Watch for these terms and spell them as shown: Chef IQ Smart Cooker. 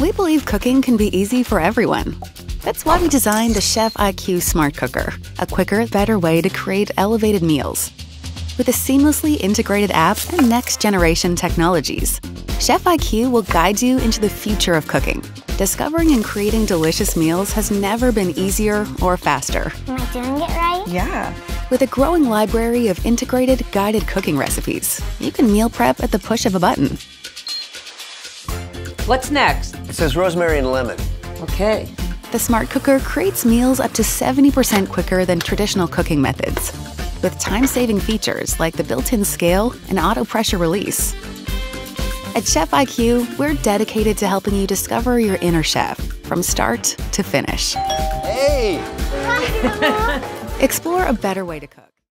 We believe cooking can be easy for everyone. That's why we designed the Chef IQ Smart Cooker, a quicker, better way to create elevated meals. With a seamlessly integrated app and next-generation technologies, Chef IQ will guide you into the future of cooking. Discovering and creating delicious meals has never been easier or faster. Am I doing it right? Yeah. With a growing library of integrated, guided cooking recipes, you can meal prep at the push of a button. What's next? It says rosemary and lemon. Okay. The smart cooker creates meals up to 70% quicker than traditional cooking methods, with time-saving features like the built-in scale and auto-pressure release. At Chef IQ, we're dedicated to helping you discover your inner chef from start to finish. Hey! Explore a better way to cook.